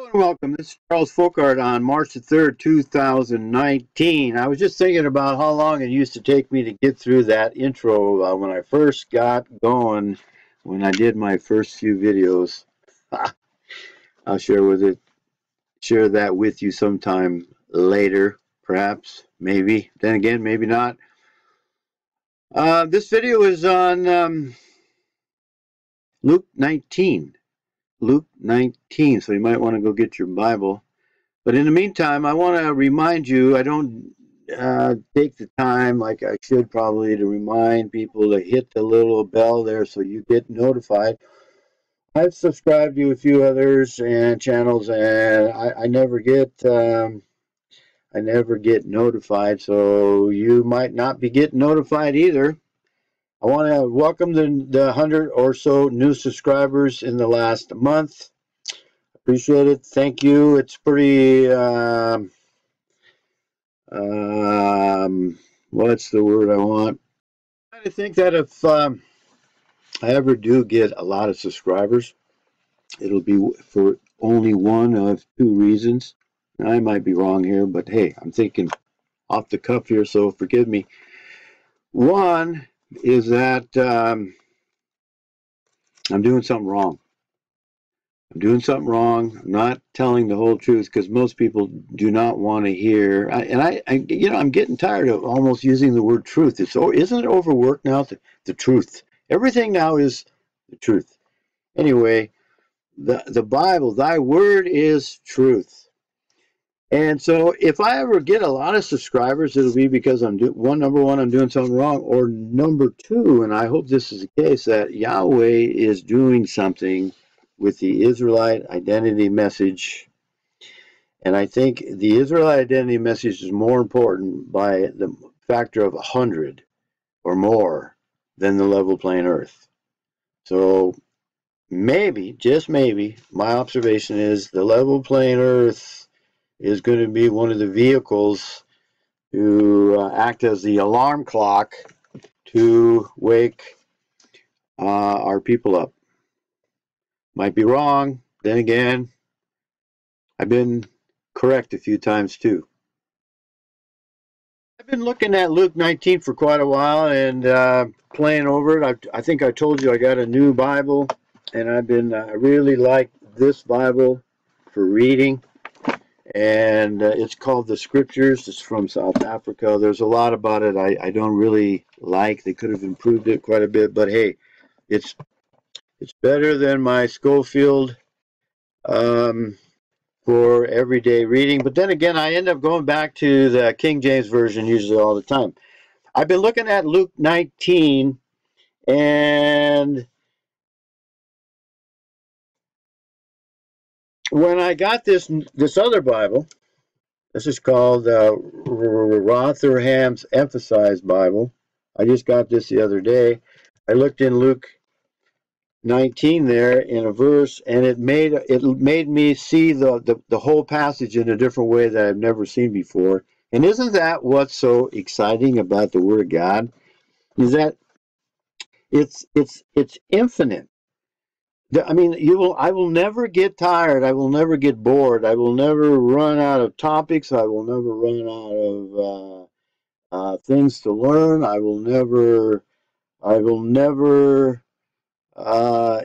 Hello and welcome. This is Charles Fockaert on March the 3rd, 2019. I was just thinking about how long it used to take me to get through that intro when I first got going, when I did my first few videos. I'll share that with you sometime later, perhaps, maybe. Then again, maybe not. This video is on Luke 19. Luke 19, so you might want to go get your Bible. But in the meantime, I want to remind you, I don't take the time like I should probably to remind people to hit the little bell there so you get notified. I've subscribed to a few others and channels, and I never get notified, so you might not be getting notified either. I want to welcome the 100 or so new subscribers in the last month. Appreciate it. Thank you. It's pretty, what's the word I want? I think that if I ever do get a lot of subscribers, it'll be for only one of two reasons. Now, I might be wrong here, but hey, I'm thinking off the cuff here, so forgive me. One is that I'm doing something wrong. I'm not telling the whole truth, because most people do not want to hear. I'm getting tired of almost using the word truth. Isn't it overworked now? The truth. Everything now is the truth. Anyway, the Bible, thy word is truth. And so if I ever get a lot of subscribers, it'll be because number one, I'm doing something wrong, or number two, and I hope this is the case, that Yahweh is doing something with the Israelite identity message. And I think the Israelite identity message is more important by the factor of 100 or more than the level plain earth. So maybe, just maybe, my observation is the level plain earth is going to be one of the vehicles to act as the alarm clock to wake our people up. Might be wrong. Then again, I've been correct a few times too. I've been looking at Luke 19 for quite a while and playing over it. I think I told you I got a new Bible, and I've been really like this Bible for reading. And it's called The Scriptures. It's from South Africa. There's a lot about it I don't really like. They could have improved it quite a bit, but hey, it's better than my Schofield for everyday reading. But then again, I end up going back to the King James Version usually all the time. I've been looking at Luke 19, and when I got this other Bible, this is called Rotherham's Emphasized Bible. I just got this the other day. I looked in Luke 19 there in a verse, and it made me see the whole passage in a different way that I've never seen before. And isn't that what's so exciting about the Word of God? Is that it's infinite. I mean, I will never get tired. I will never get bored. I will never run out of topics. I will never run out of things to learn. I will never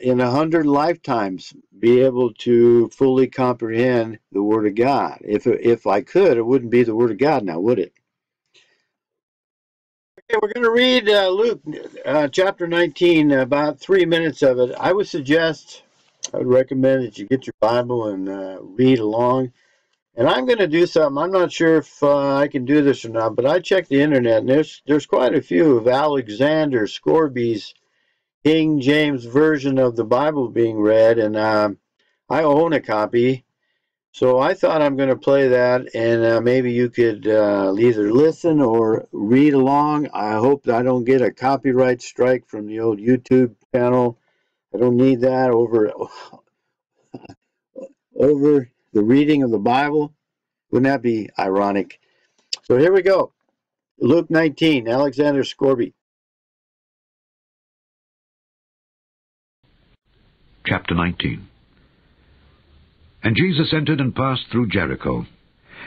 in 100 lifetimes be able to fully comprehend the Word of God. If I could, it wouldn't be the Word of God now, would it? We're going to read Luke chapter 19, about 3 minutes of it. I would recommend that you get your Bible and read along. And I'm going to do something. I'm not sure if I can do this or not, but I checked the internet, and there's quite a few of Alexander Scorby's King James Version of the Bible being read, and I own a copy. So I thought I'm going to play that, and maybe you could either listen or read along. I hope that I don't get a copyright strike from the old YouTube channel. I don't need that over the reading of the Bible. Wouldn't that be ironic? So here we go. Luke 19, Alexander Scorby. Chapter 19. And Jesus entered and passed through Jericho.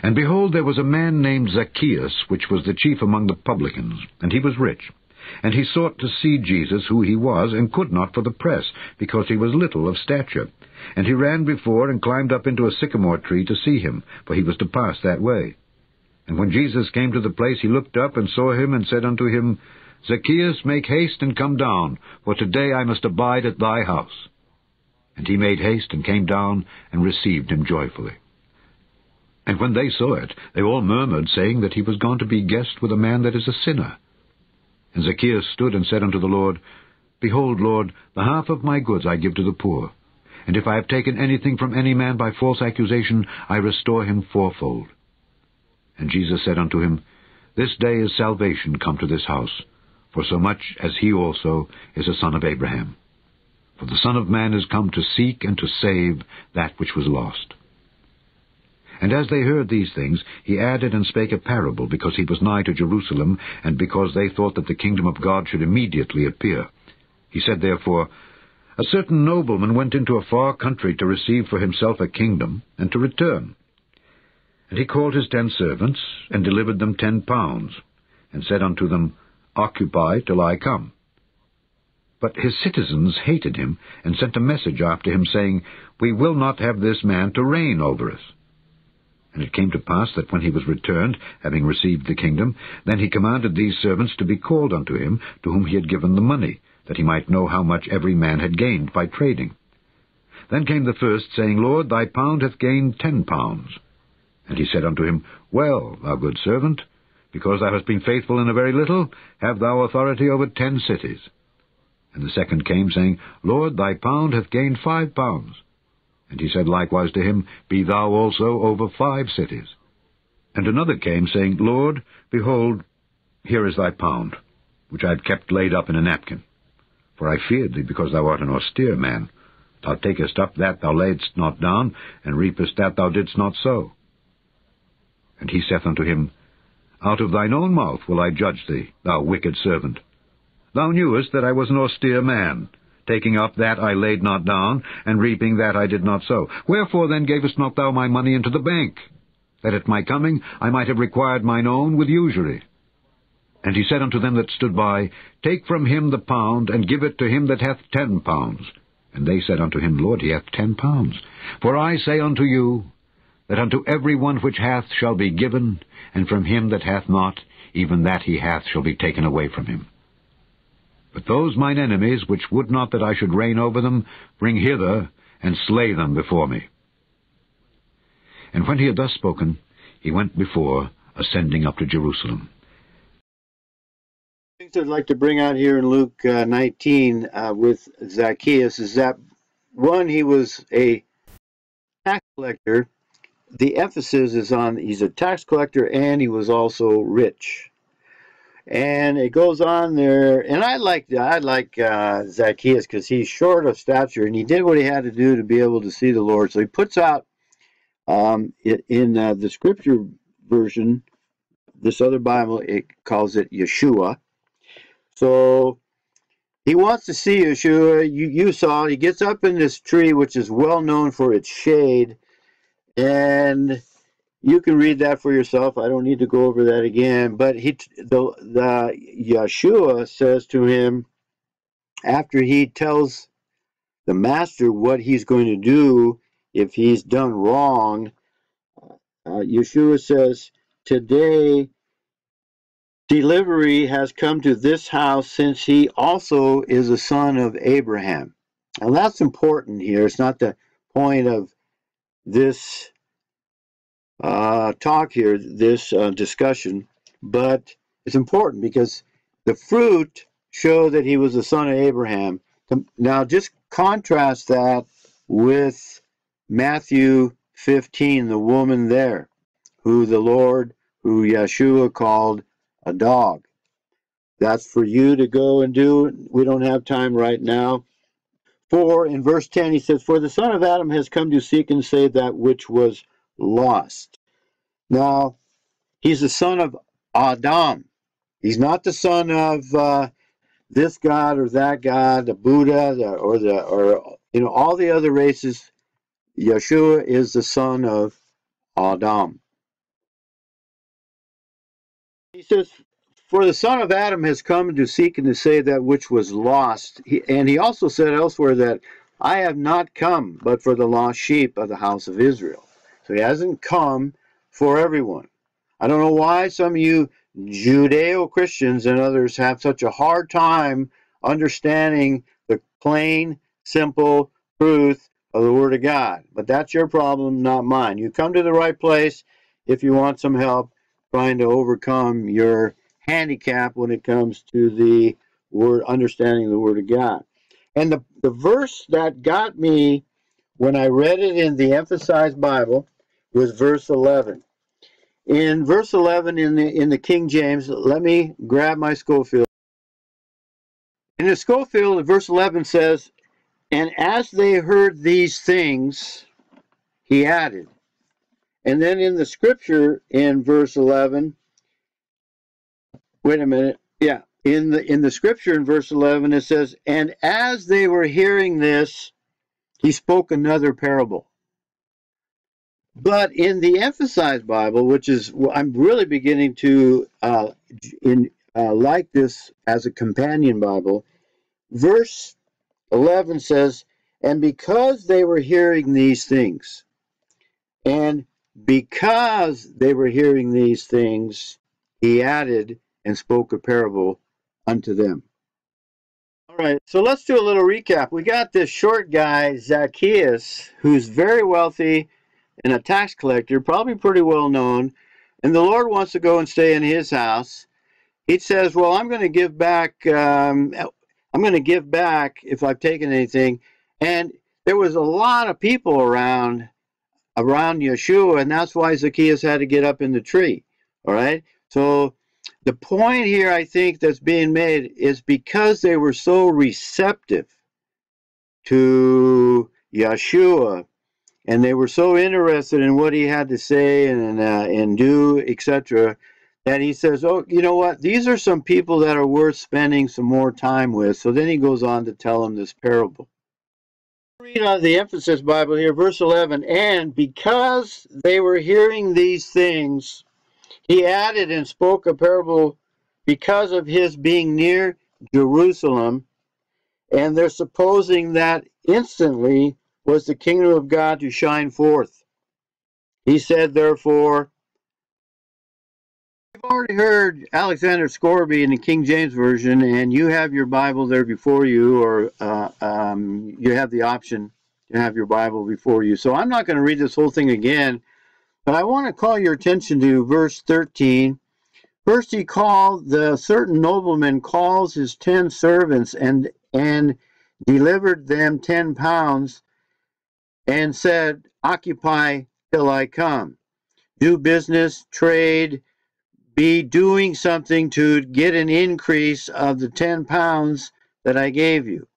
And behold, there was a man named Zacchaeus, which was the chief among the publicans, and he was rich. And he sought to see Jesus, who he was, and could not for the press, because he was little of stature. And he ran before, and climbed up into a sycamore tree to see him, for he was to pass that way. And when Jesus came to the place, he looked up and saw him, and said unto him, Zacchaeus, make haste and come down, for today I must abide at thy house. And he made haste and came down, and received him joyfully. And when they saw it, they all murmured, saying that he was gone to be guest with a man that is a sinner. And Zacchaeus stood and said unto the Lord, Behold, Lord, the half of my goods I give to the poor. And if I have taken anything from any man by false accusation, I restore him fourfold. And Jesus said unto him, This day is salvation come to this house, for so much as he also is a son of Abraham. For the Son of Man is come to seek and to save that which was lost. And as they heard these things, he added and spake a parable, because he was nigh to Jerusalem, and because they thought that the kingdom of God should immediately appear. He said therefore, A certain nobleman went into a far country to receive for himself a kingdom, and to return. And he called his 10 servants, and delivered them 10 pounds, and said unto them, Occupy till I come. But his citizens hated him, and sent a message after him, saying, We will not have this man to reign over us. And it came to pass that when he was returned, having received the kingdom, then he commanded these servants to be called unto him, to whom he had given the money, that he might know how much every man had gained by trading. Then came the first, saying, Lord, thy pound hath gained 10 pounds. And he said unto him, Well, thou good servant, because thou hast been faithful in a very little, have thou authority over 10 cities. And the second came, saying, Lord, thy pound hath gained 5 pounds. And he said likewise to him, Be thou also over 5 cities. And another came, saying, Lord, behold, here is thy pound, which I have kept laid up in a napkin. For I feared thee, because thou art an austere man. Thou takest up that thou laidst not down, and reapest that thou didst not sow. And he saith unto him, Out of thine own mouth will I judge thee, thou wicked servant. Thou knewest that I was an austere man, taking up that I laid not down, and reaping that I did not sow. Wherefore then gavest not thou my money into the bank, that at my coming I might have required mine own with usury? And he said unto them that stood by, Take from him the pound, and give it to him that hath 10 pounds. And they said unto him, Lord, he hath 10 pounds. For I say unto you, that unto every one which hath shall be given, and from him that hath not, even that he hath shall be taken away from him. But those mine enemies, which would not that I should reign over them, bring hither, and slay them before me. And when he had thus spoken, he went before, ascending up to Jerusalem. The things I'd like to bring out here in Luke 19 with Zacchaeus is that, one, he was a tax collector. The emphasis is on he's a tax collector, and he was also rich. And it goes on there, and I like Zacchaeus, because he's short of stature, and he did what he had to do to be able to see the Lord. So he puts out, in the scripture version, this other Bible, it calls it Yeshua. So he wants to see Yeshua. You saw, he gets up in this tree, which is well known for its shade, and you can read that for yourself. I don't need to go over that again. But the Yeshua says to him, after he tells the master what he's going to do if he's done wrong, Yeshua says, Today delivery has come to this house, since he also is a son of Abraham. And that's important here. It's not the point of this talk here, this discussion, but it's important because the fruit showed that he was the son of Abraham. Now just contrast that with Matthew 15, the woman there, who Yeshua called a dog. That's for you to go and do. We don't have time right now. For in verse 10 he says, For the Son of Adam has come to seek and save that which was lost. Now, he's the son of Adam. He's not the son of this god or that god, the Buddha, or all the other races. Yeshua is the son of Adam. He says, "For the son of Adam has come to seek and to save that which was lost." And he also said elsewhere that, "I have not come but for the lost sheep of the house of Israel." So he hasn't come for everyone. I don't know why some of you Judeo-Christians and others have such a hard time understanding the plain, simple truth of the Word of God. But that's your problem, not mine. You come to the right place if you want some help trying to overcome your handicap when it comes to the word, understanding the Word of God. And the verse that got me when I read it in the Emphasized Bible was verse 11. In verse 11 in the King James, let me grab my Schofield. In the Schofield, verse 11 says, "And as they heard these things, he added." And then in the scripture in verse 11, wait a minute, yeah, in the scripture in verse 11 it says, "And as they were hearing this, he spoke another parable." But in the Emphasized Bible, which is, I'm really beginning to like this as a companion Bible, verse 11 says, "And because they were hearing these things," and because they were hearing these things, he added and spoke a parable unto them. All right, so let's do a little recap. We got this short guy, Zacchaeus, who's very wealthy, and a tax collector, probably pretty well known, and the Lord wants to go and stay in his house. He says, "Well, I'm going to give back. I'm going to give back if I've taken anything." And there was a lot of people around Yeshua, and that's why Zacchaeus had to get up in the tree. All right. So the point here, I think, that's being made is because they were so receptive to Yeshua, and they were so interested in what he had to say and do, etc., that he says, "Oh, you know what? These are some people that are worth spending some more time with." So then he goes on to tell them this parable. Read out of the Emphasized Bible here, verse 11. "And because they were hearing these things, he added and spoke a parable because of his being near Jerusalem, and they're supposing that instantly was the kingdom of God to shine forth. He said, therefore," you've already heard Alexander Scorby in the King James Version, and you have your Bible there before you, or you have the option to have your Bible before you. So I'm not going to read this whole thing again, but I want to call your attention to verse 13. "First he called, the certain nobleman calls his 10 servants and delivered them 10 pounds, and said, occupy till I come." Do business, trade, be doing something to get an increase of the 10 pounds that I gave you.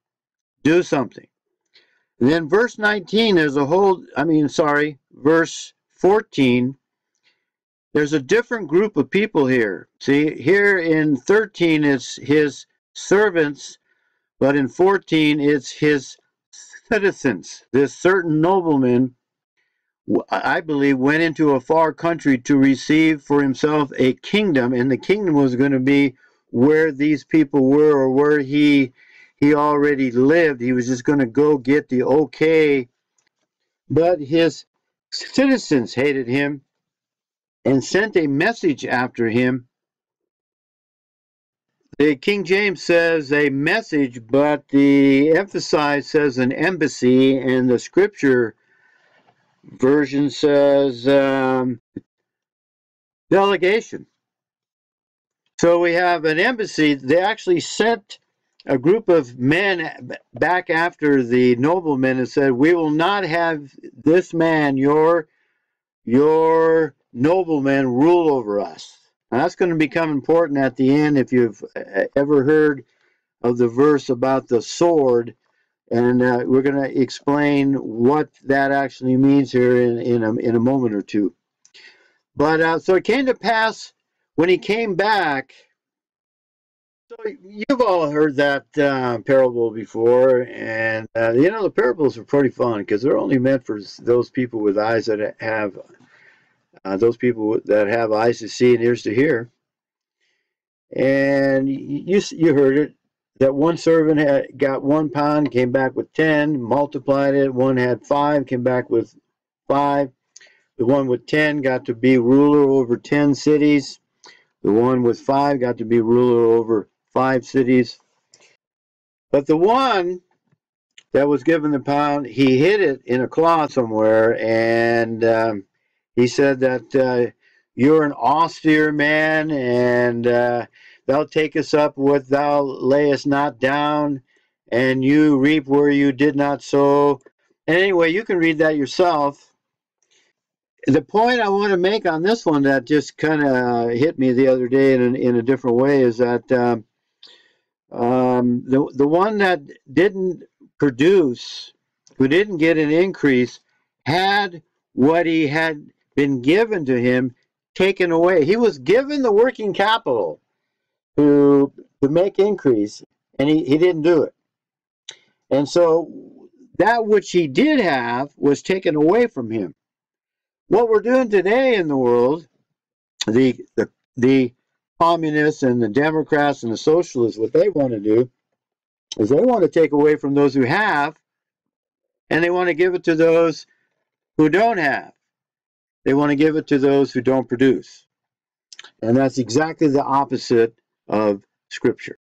Do something. And then verse 19, there's a whole, verse 14, there's a different group of people here. See, here in 13 it's his servants, but in 14 it's his citizens. This certain nobleman, I believe, went into a far country to receive for himself a kingdom, and the kingdom was going to be where these people were, or where he already lived. He was just going to go get the okay. But his citizens hated him and sent a message after him. The King James says a message, but the Emphasized says an embassy, and the Scripture version says delegation. So we have an embassy. They actually sent a group of men back after the nobleman and said, "We will not have this man, your nobleman, rule over us." Now, that's going to become important at the end. If you've ever heard of the verse about the sword, and we're going to explain what that actually means here in a moment or two. But so it came to pass when he came back. So You've all heard that parable before, and you know, the parables are pretty fun because they're only meant for those people with eyes that have eyes to see and ears to hear. And you heard it, that one servant had got 1 pound, came back with 10, multiplied it. One had 5, came back with 5. The one with 10 got to be ruler over 10 cities. The one with 5 got to be ruler over 5 cities. But the one that was given the pound, he hid it in a cloth somewhere, and he said that you're an austere man, and thou takest up what thou layest not down, and you reap where you did not sow. And anyway, you can read that yourself. The point I want to make on this one that just kind of hit me the other day in a different way is that the one that didn't produce, who didn't get an increase, had what he had been given to him taken away. He was given the working capital to make increase, and he didn't do it. And so that which he did have was taken away from him. What we're doing today in the world, the communists and the Democrats and the socialists, what they want to do is they want to take away from those who have, and they want to give it to those who don't have. They want to give it to those who don't produce. And that's exactly the opposite of Scripture.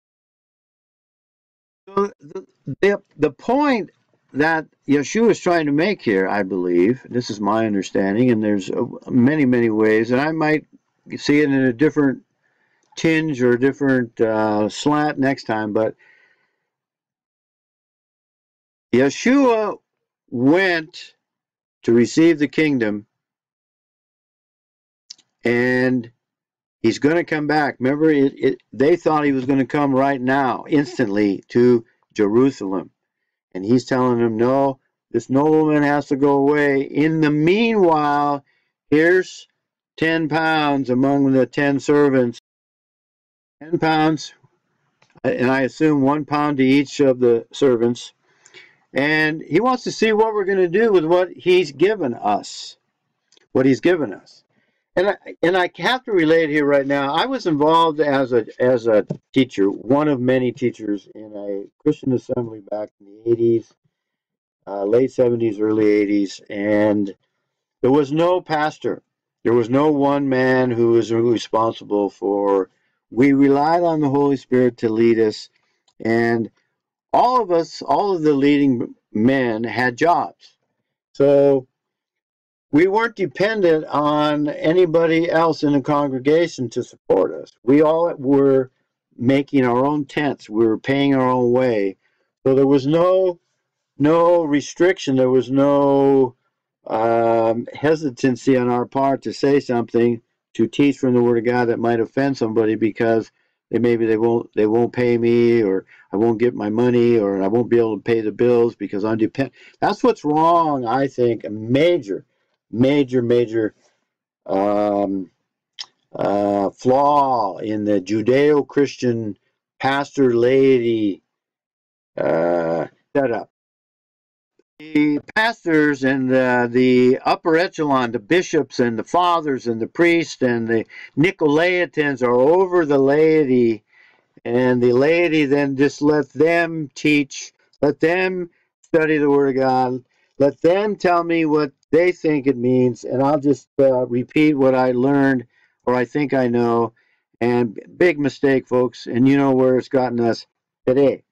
So the point that Yeshua is trying to make here, I believe, this is my understanding, and there's many, many ways, and I might see it in a different tinge or a different slant next time, but Yeshua went to receive the kingdom, and he's going to come back. Remember, they thought he was going to come right now, instantly, to Jerusalem. And he's telling them, no, this nobleman has to go away. In the meanwhile, here's 10 pounds among the 10 servants. 10 pounds, and I assume 1 pound to each of the servants. And he wants to see what we're going to do with what he's given us, what he's given us. And I have to relate here right now. I was involved as a teacher, one of many teachers, in a Christian assembly back in the 80s, late 70s, early 80s, and there was no pastor. There was no one man who was responsible for. We relied on the Holy Spirit to lead us, and all of us, all of the leading men had jobs. So we weren't dependent on anybody else in the congregation to support us. We all were making our own tents. We were paying our own way. So there was no restriction. There was no hesitancy on our part to say something, to teach from the Word of God that might offend somebody because maybe they won't pay me, or I won't get my money, or I won't be able to pay the bills because I'm dependent. That's what's wrong, I think, a major flaw in the Judeo-Christian pastor laity setup. The pastors and the upper echelon, the bishops and the fathers and the priests and the Nicolaitans are over the laity, and the laity then just let them teach, let them study the Word of God, let them tell me what they think it means, and I'll just repeat what I learned, or I think I know. And big mistake, folks, and you know where it's gotten us today.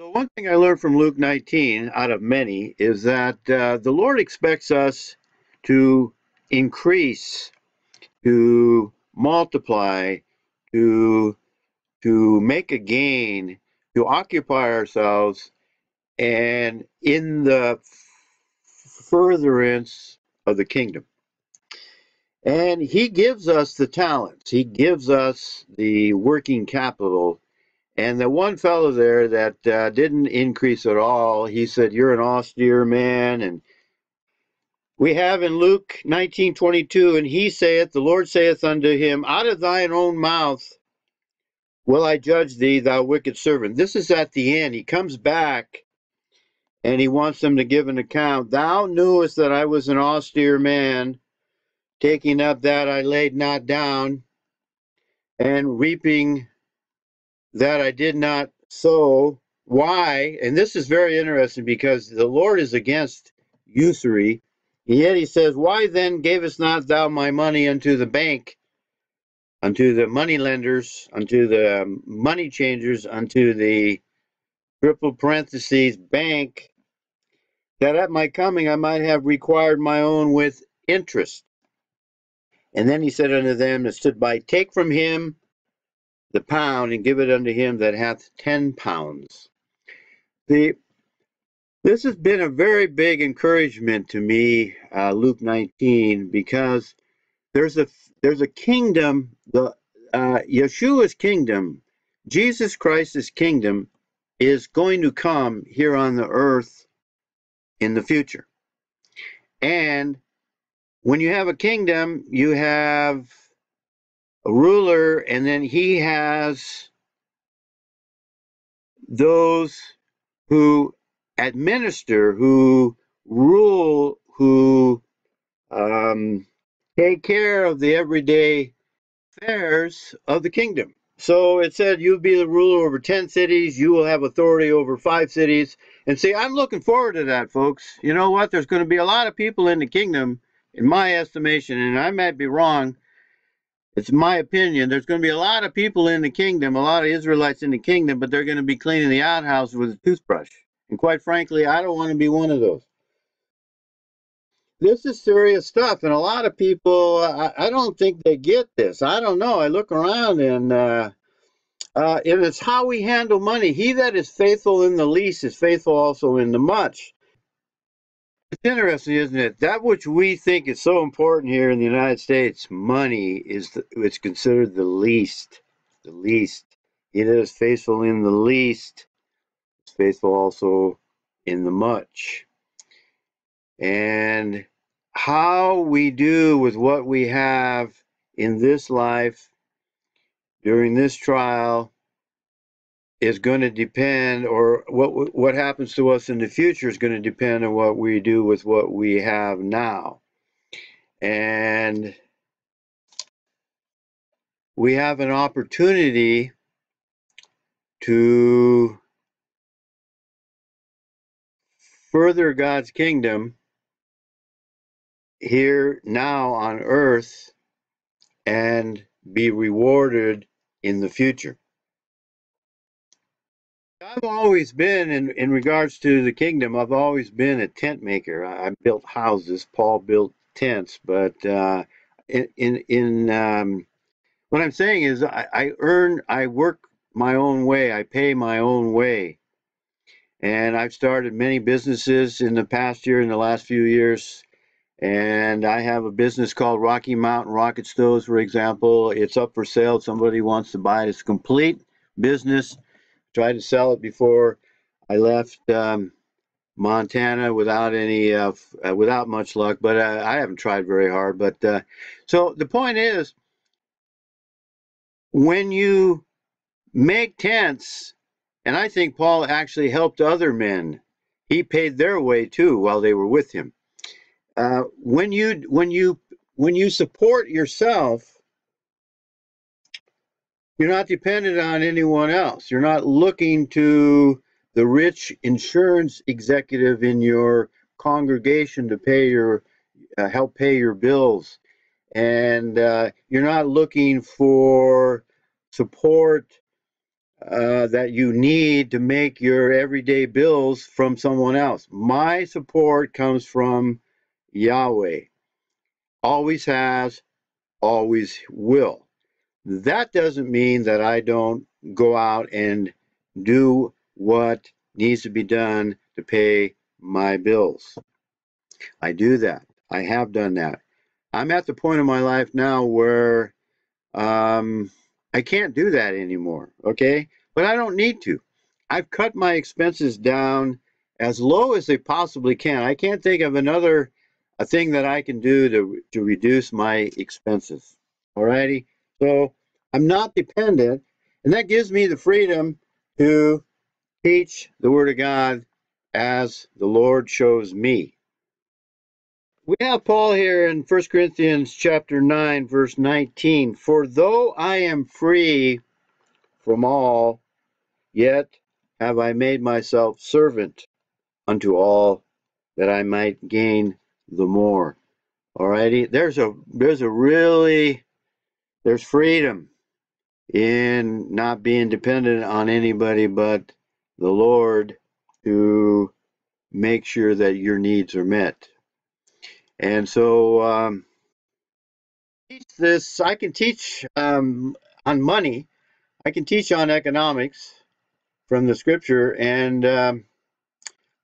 So one thing I learned from Luke 19, out of many, is that the Lord expects us to increase, to multiply, to make a gain, to occupy ourselves, and in the furtherance of the kingdom. And he gives us the talents, he gives us the working capital. And the one fellow there that didn't increase at all, he said, you're an austere man. And we have in Luke 19:22, and he saith, the Lord saith unto him, out of thine own mouth Will I judge thee, thou wicked servant? This is at the end. He comes back and he wants them to give an account. Thou knewest that I was an austere man, taking up that I laid not down, and reaping that I did not sow. Why? And this is very interesting, because the Lord is against usury. Yet he says, why then gavest not thou my money unto the bank, unto the money lenders, unto the money changers, unto the triple parentheses bank, that at my coming I might have required my own with interest? And then he said unto them that stood by, take from him the pound, and give it unto him that hath 10 pounds. This has been a very big encouragement to me, Luke 19, because there's a kingdom, Yeshua's kingdom, Jesus Christ's kingdom, is going to come here on the earth in the future. And when you have a kingdom, you have a ruler, and then he has those who administer, who rule, who take care of the everyday affairs of the kingdom. So it said, you'll be the ruler over 10 cities, you will have authority over 5 cities. And see, I'm looking forward to that, folks. You know what? There's going to be a lot of people in the kingdom, in my estimation, and I might be wrong. It's my opinion. There's going to be a lot of people in the kingdom, a lot of Israelites in the kingdom, but they're going to be cleaning the outhouse with a toothbrush. And quite frankly, I don't want to be one of those. This is serious stuff, and a lot of people, I don't think they get this. I don't know. I look around, and it's how we handle money. He that is faithful in the least is faithful also in the much. It's interesting, isn't it? That which we think is so important here in the United States, money, it's considered the least. The least. He that is faithful in the least is faithful also in the much. And how we do with what we have in this life during this trial is going to depend, or what happens to us in the future is going to depend on what we do with what we have now. And we have an opportunity to further God's kingdom here now on earth and be rewarded in the future. I've always been, in regards to the kingdom, I've always been a tent maker. I built houses. Paul built tents. But what I'm saying is I work my own way. I pay my own way. And I've started many businesses in the past year, in the last few years. And I have a business called Rocky Mountain Rocket Stoves, for example. It's up for sale. Somebody wants to buy it. It's a complete business. Tried to sell it before I left Montana without any, without much luck. But I haven't tried very hard. But so the point is, when you make tents, and I think Paul actually helped other men. He paid their way too while they were with him. When you support yourself, you're not dependent on anyone else. You're not looking to the rich insurance executive in your congregation to pay your help pay your bills, and you're not looking for support that you need to make your everyday bills from someone else. My support comes from Yahweh. Always has, always will. That doesn't mean that I don't go out and do what needs to be done to pay my bills. I do that. I have done that. I'm at the point in my life now where I can't do that anymore, okay? But I don't need to. I've cut my expenses down as low as they possibly can. I can't think of another thing that I can do to reduce my expenses, all righty? So I'm not dependent. And that gives me the freedom to teach the Word of God as the Lord shows me. We have Paul here in 1 Corinthians chapter 9, verse 19. For though I am free from all, yet have I made myself servant unto all, that I might gain the more. Alrighty, there's freedom in not being dependent on anybody but the Lord to make sure that your needs are met. And so I can teach on money, I can teach on economics from the scripture, and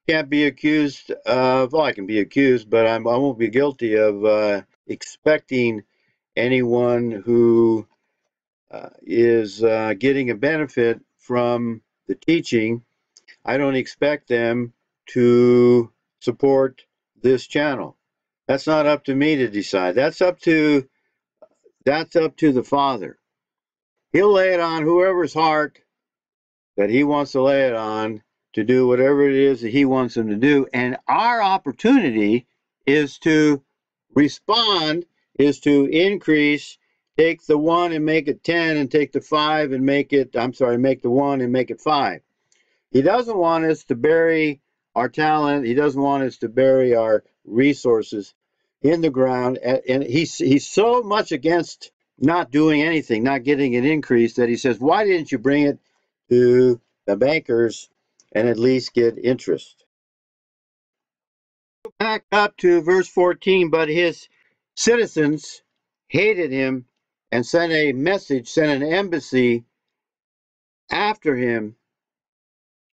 can't be accused of, well, I can be accused, but I won't be guilty of expecting anyone who is getting a benefit from the teaching. I don't expect them to support this channel. That's not up to me to decide. That's up to the Father. He'll lay it on whoever's heart that he wants to lay it on, to do whatever it is that he wants them to do. And our opportunity is to respond, is to increase, take the 1 and make it 10, and take the 5 and make it, I'm sorry, make the 1 and make it 5. He doesn't want us to bury our talent. He doesn't want us to bury our resources in the ground. And he's so much against not doing anything, not getting an increase, that he says, why didn't you bring it to the bankers and at least get interest? Back up to verse 14, but his citizens hated him and sent a message, sent an embassy after him,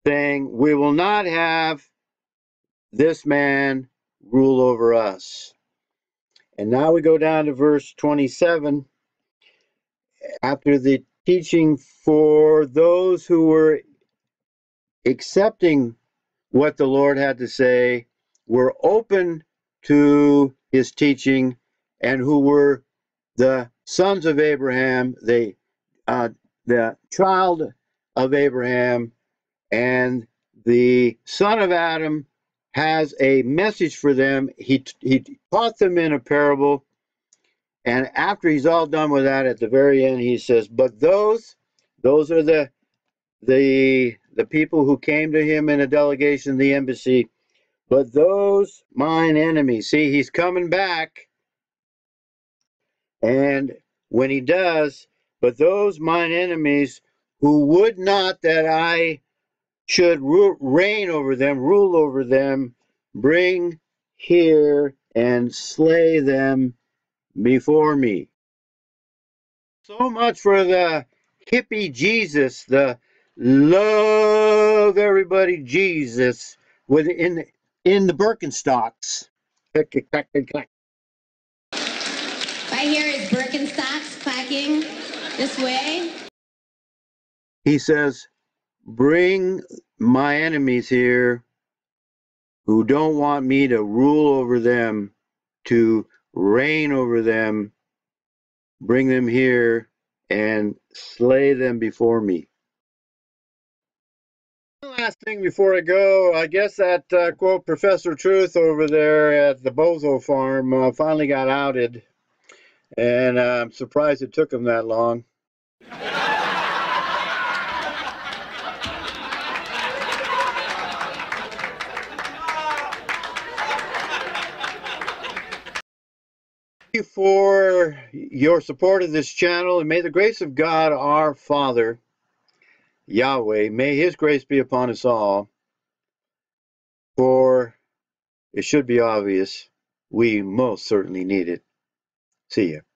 saying, we will not have this man rule over us. And now we go down to verse 27, after the teaching for those who were accepting what the Lord had to say, were open to his teaching, and who were the sons of Abraham, the child of Abraham, and the son of Adam has a message for them. He taught them in a parable, and after he's all done with that, at the very end he says, but those are the people who came to him in a delegation, the embassy, but those mine enemies. See, he's coming back, and when he does, but those mine enemies who would not that I should reign over them, rule over them, bring here and slay them before me. So much for the hippie Jesus, the love everybody Jesus in the Birkenstocks. I hear his Birkenstocks clacking this way. He says, bring my enemies here who don't want me to rule over them, to reign over them. Bring them here and slay them before me. Last thing before I go, I guess that quote Professor Truth over there at the Bozo Farm finally got outed, and I'm surprised it took him that long. Thank you for your support of this channel, and may the grace of God our Father, Yahweh, may his grace be upon us all, for it should be obvious we most certainly need it. See ya.